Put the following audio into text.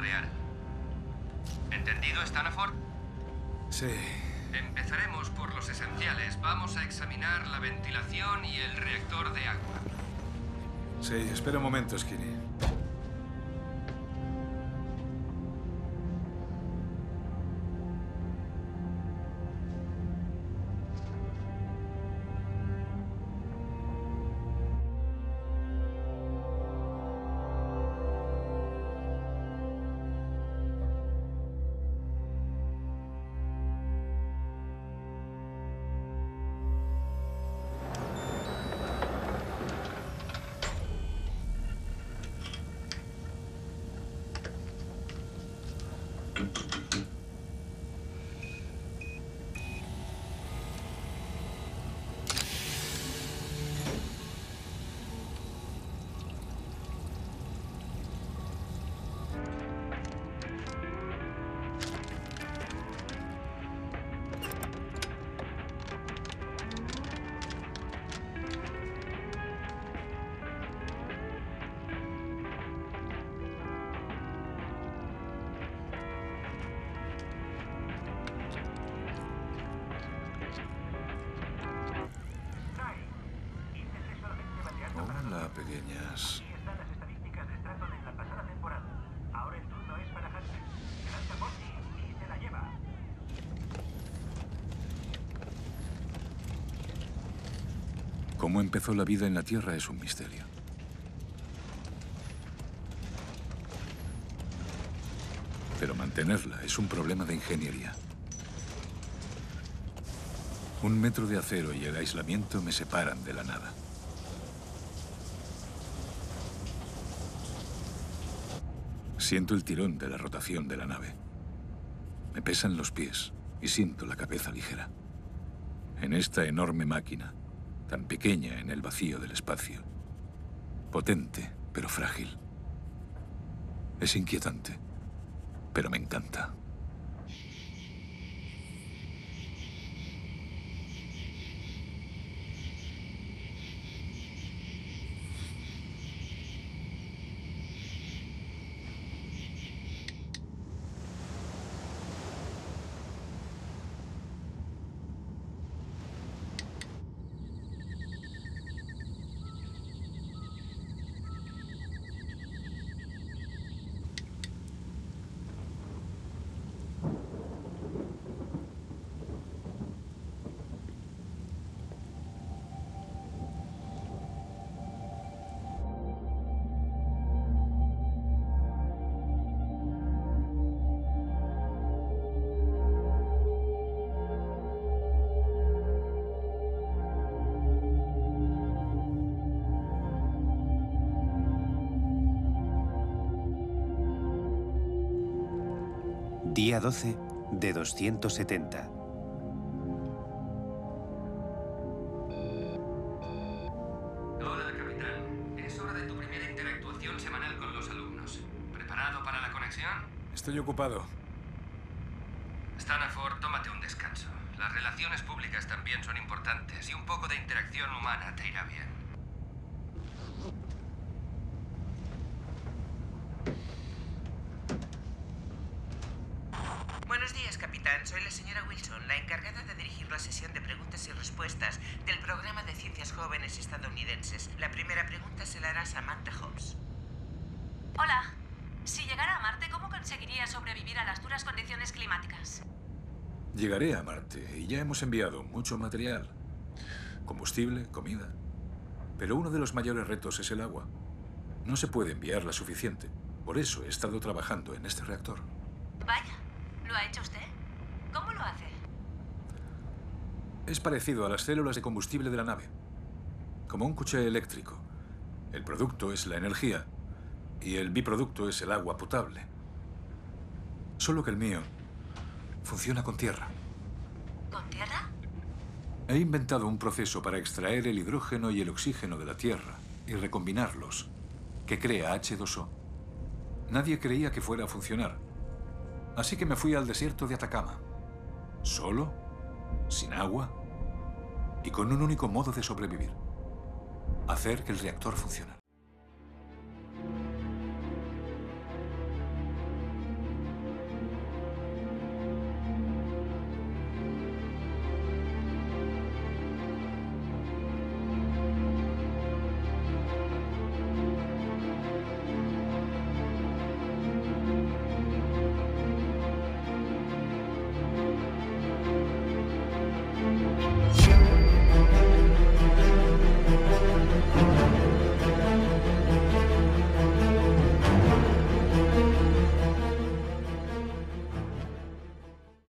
monitorear. ¿Entendido, Stanaforth? Sí. Empezaremos por los esenciales. Vamos a examinar la ventilación y el reactor de agua. Sí, espera un momento, Skinny. Pequeñas. Aquí están las estadísticas de Stratton en la pasada temporada. Ahora el turno es para Marte. Se lanza por ti y se la lleva. ¿Cómo empezó la vida en la Tierra? Es un misterio. Pero mantenerla es un problema de ingeniería. Un metro de acero y el aislamiento me separan de la nada. Siento el tirón de la rotación de la nave. Me pesan los pies y siento la cabeza ligera. En esta enorme máquina, tan pequeña en el vacío del espacio. Potente, pero frágil. Es inquietante, pero me encanta. Día 12 de 270. Hola, capitán. Es hora de tu primera interactuación semanal con los alumnos. ¿Preparado para la conexión? Estoy ocupado. Stanaforth, tómate un descanso. Las relaciones públicas también son importantes y un poco de interacción humana te irá bien. Soy la señora Wilson, la encargada de dirigir la sesión de preguntas y respuestas del programa de ciencias jóvenes estadounidenses. La primera pregunta se la hará Samantha Holmes. Hola. Si llegara a Marte, ¿cómo conseguiría sobrevivir a las duras condiciones climáticas? Llegaré a Marte y ya hemos enviado mucho material. Combustible, comida. Pero uno de los mayores retos es el agua. No se puede enviar la suficiente. Por eso he estado trabajando en este reactor. Vaya, ¿lo ha hecho usted? ¿Cómo lo hace? Es parecido a las células de combustible de la nave. Como un coche eléctrico. El producto es la energía y el biproducto es el agua potable. Solo que el mío funciona con tierra. ¿Con tierra? He inventado un proceso para extraer el hidrógeno y el oxígeno de la tierra y recombinarlos, que crea H2O. Nadie creía que fuera a funcionar. Así que me fui al desierto de Atacama. Solo, sin agua y con un único modo de sobrevivir: hacer que el reactor funcionara.